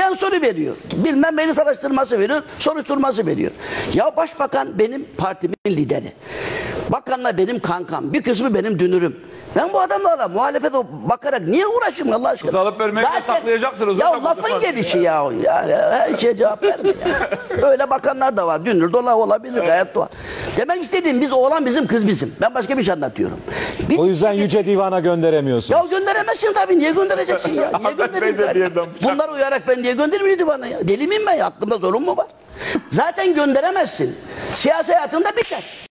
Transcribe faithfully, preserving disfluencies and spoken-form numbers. Yani soru veriyor. Bilmem beni araştırması veriyor, soruşturması veriyor. Ya başbakan benim partimin lideri. Bakanla benim kankam, bir kısmı benim dünürüm. Ben bu adamlarla muhalefete bakarak niye uğraşayım Allah aşkına? Kız alıp vermekle saklayacaksınız. Ya lafın gelişi ya. Ya, ya. Her şeye cevap vermiyor. Öyle bakanlar da var. Dünür dola olabilir. Evet. Gayet doğal. Demek istediğim biz oğlan bizim, kız bizim. Ben başka bir şey anlatıyorum. Biz, o yüzden biz, yüce divana gönderemiyorsunuz. Ya gönderemezsin tabii. Niye göndereceksin ya? Niye göndereyim? Bunlar uyarak ben niye göndermiyor divana ya? Deli miyim ben ya? Aklımda zorun mu var? Zaten gönderemezsin. Siyasi hayatında biter.